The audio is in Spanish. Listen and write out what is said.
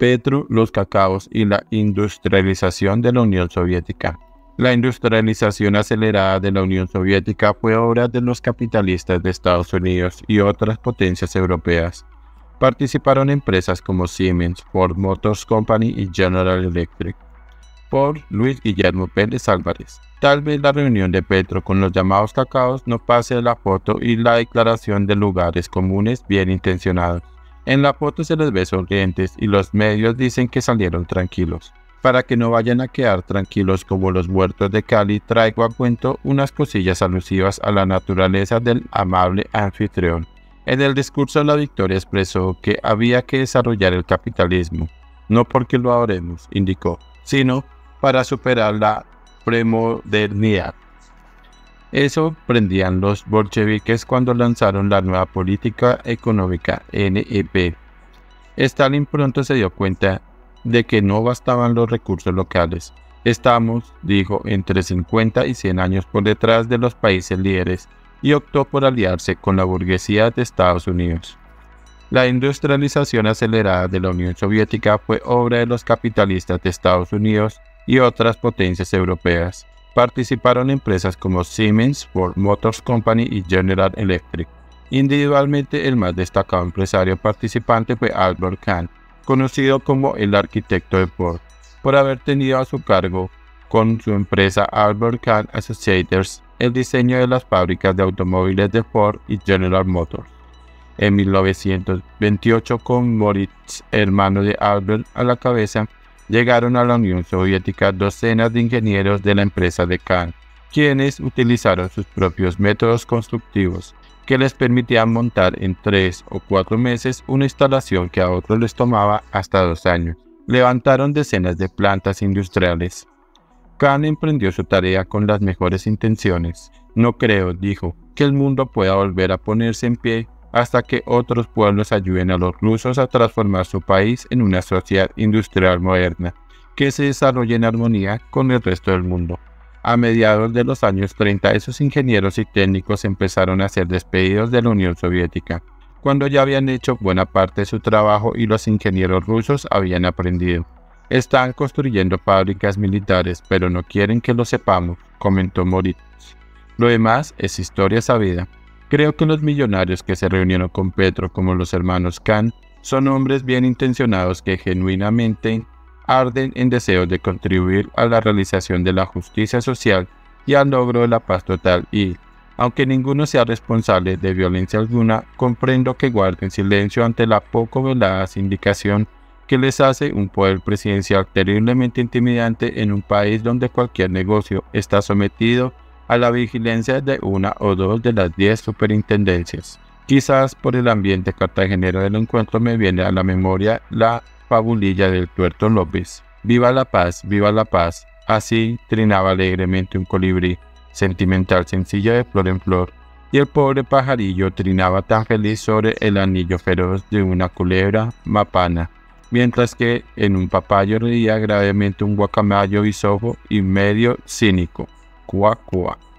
Petro, los cacaos y la industrialización de la Unión Soviética. La industrialización acelerada de la Unión Soviética fue obra de los capitalistas de Estados Unidos y otras potencias europeas. Participaron empresas como Siemens, Ford Motors Company y General Electric. Por Luis Guillermo Vélez Álvarez. Tal vez la reunión de Petro con los llamados cacaos no pase de la foto y la declaración de lugares comunes bien intencionados. En la foto se les ve sonrientes y los medios dicen que salieron tranquilos. Para que no vayan a quedar tranquilos como los muertos de Cali, traigo a cuento unas cosillas alusivas a la naturaleza del amable anfitrión. En el discurso de la victoria expresó que había que desarrollar el capitalismo, no porque lo adoremos, indicó, sino para superar la premodernidad. Eso prendían los bolcheviques cuando lanzaron la nueva política económica NEP. Stalin pronto se dio cuenta de que no bastaban los recursos locales. Estamos, dijo, entre 50 y 100 años por detrás de los países líderes y optó por aliarse con la burguesía de Estados Unidos. La industrialización acelerada de la Unión Soviética fue obra de los capitalistas de Estados Unidos y otras potencias europeas. Participaron empresas como Siemens, Ford Motors Company y General Electric. Individualmente, el más destacado empresario participante fue Albert Kahn, conocido como el arquitecto de Ford, por haber tenido a su cargo con su empresa Albert Kahn Associates el diseño de las fábricas de automóviles de Ford y General Motors. En 1928, con Moritz, hermano de Albert, a la cabeza, llegaron a la Unión Soviética docenas de ingenieros de la empresa de Kahn, quienes utilizaron sus propios métodos constructivos, que les permitían montar en 3 o 4 meses una instalación que a otros les tomaba hasta 2 años. Levantaron decenas de plantas industriales. Kahn emprendió su tarea con las mejores intenciones. No creo, dijo, que el mundo pueda volver a ponerse en pie hasta que otros pueblos ayuden a los rusos a transformar su país en una sociedad industrial moderna, que se desarrolle en armonía con el resto del mundo. A mediados de los años 30, esos ingenieros y técnicos empezaron a ser despedidos de la Unión Soviética, cuando ya habían hecho buena parte de su trabajo y los ingenieros rusos habían aprendido. Están construyendo fábricas militares, pero no quieren que lo sepamos, comentó Moritz. Lo demás es historia sabida. Creo que los millonarios que se reunieron con Petro, como los hermanos Kahn, son hombres bien intencionados que genuinamente arden en deseos de contribuir a la realización de la justicia social y al logro de la paz total y, aunque ninguno sea responsable de violencia alguna, comprendo que guarden silencio ante la poco velada sindicación que les hace un poder presidencial terriblemente intimidante en un país donde cualquier negocio está sometido a la vigilancia de 1 o 2 de las 10 superintendencias. Quizás por el ambiente cartagenero del encuentro me viene a la memoria la fabulilla del Tuerto López. ¡Viva la paz! ¡Viva la paz! Así trinaba alegremente un colibrí, sentimental sencilla de flor en flor, y el pobre pajarillo trinaba tan feliz sobre el anillo feroz de una culebra mapana, mientras que en un papayo reía gravemente un guacamayo bisojo y medio cínico. Cuá, cuá.